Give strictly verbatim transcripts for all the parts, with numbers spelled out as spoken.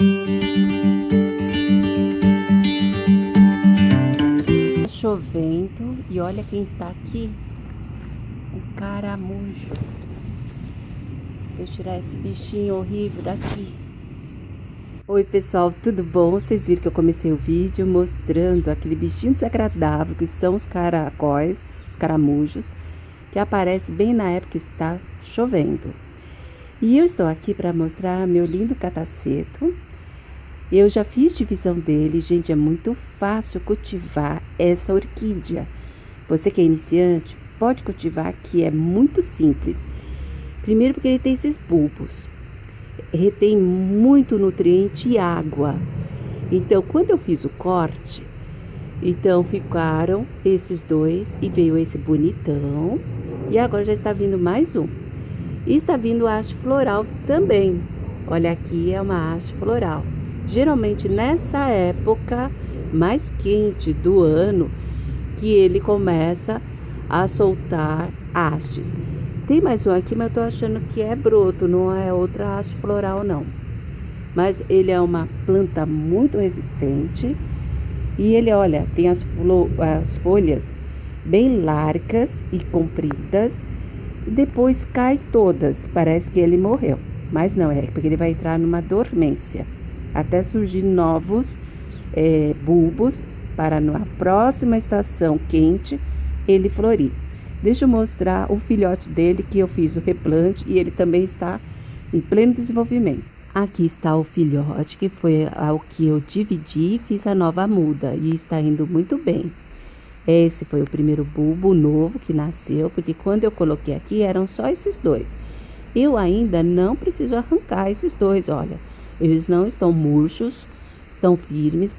Tá chovendo e olha quem está aqui, o caramujo. Deixa eu tirar esse bichinho horrível daqui. Oi pessoal, tudo bom? Vocês viram que eu comecei o vídeo mostrando aquele bichinho desagradável que são os caracóis, os caramujos, que aparece bem na época que está chovendo. E eu estou aqui para mostrar meu lindo catasetum. Eu já fiz divisão dele, gente, é muito fácil cultivar essa orquídea. Você que é iniciante, pode cultivar, que é muito simples. Primeiro porque ele tem esses bulbos, retém muito nutriente e água. Então, quando eu fiz o corte, então ficaram esses dois e veio esse bonitão. E agora já está vindo mais um. E está vindo a haste floral também. Olha, aqui é uma haste floral. Geralmente nessa época mais quente do ano que ele começa a soltar hastes. Tem mais um aqui, mas eu tô achando que é broto, não é outra haste floral não. Mas ele é uma planta muito resistente. E ele, olha, tem as, as folhas bem largas e compridas. Depois cai todas, parece que ele morreu. Mas não é, porque ele vai entrar numa dormência. Até surgir novos é, bulbos para na próxima estação quente ele florir. Deixa eu mostrar o filhote dele que eu fiz o replante e ele também está em pleno desenvolvimento. Aqui está o filhote, que foi ao que eu dividi e fiz a nova muda, e está indo muito bem. Esse foi o primeiro bulbo novo que nasceu, porque quando eu coloquei aqui eram só esses dois. Eu ainda não preciso arrancar esses dois, olha. Eles não estão murchos, estão firmes.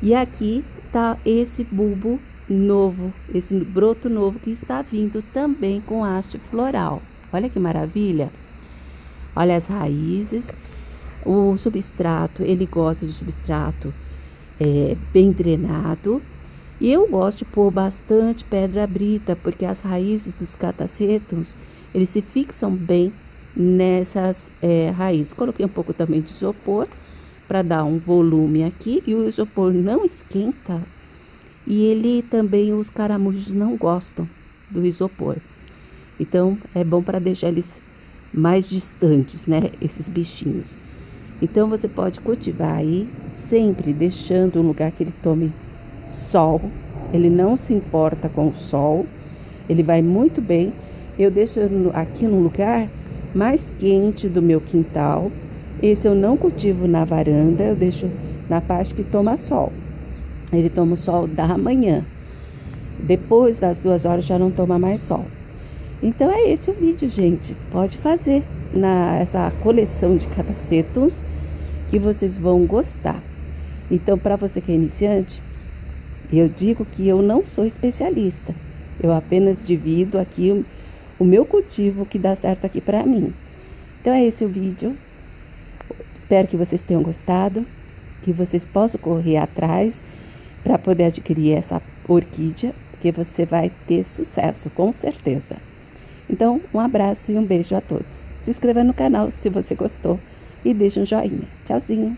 E aqui está esse bulbo novo, esse broto novo que está vindo também com haste floral. Olha que maravilha! Olha as raízes. O substrato, ele gosta de substrato é, bem drenado. E eu gosto de pôr bastante pedra brita, porque as raízes dos catacetums, eles se fixam bem nessas é, raízes. Coloquei um pouco também de isopor, para dar um volume aqui. E o isopor não esquenta. E ele também, os caramujos não gostam do isopor. Então, é bom para deixar eles mais distantes, né? Esses bichinhos. Então você pode cultivar aí, sempre deixando um lugar que ele tome sol. Ele não se importa com o sol, ele vai muito bem. Eu deixo aqui no lugar mais quente do meu quintal. Esse eu não cultivo na varanda, eu deixo na parte que toma sol. Ele toma o sol da manhã. Depois das duas horas já não toma mais sol. Então é esse o vídeo, gente. Pode fazer na, essa coleção de catasetums, que vocês vão gostar. Então, para você que é iniciante, eu digo que eu não sou especialista, eu apenas divido aqui o, o meu cultivo que dá certo aqui para mim. Então é esse o vídeo, espero que vocês tenham gostado, que vocês possam correr atrás para poder adquirir essa orquídea, porque você vai ter sucesso, com certeza. Então, um abraço e um beijo a todos. Se inscreva no canal se você gostou e deixa um joinha. Tchauzinho!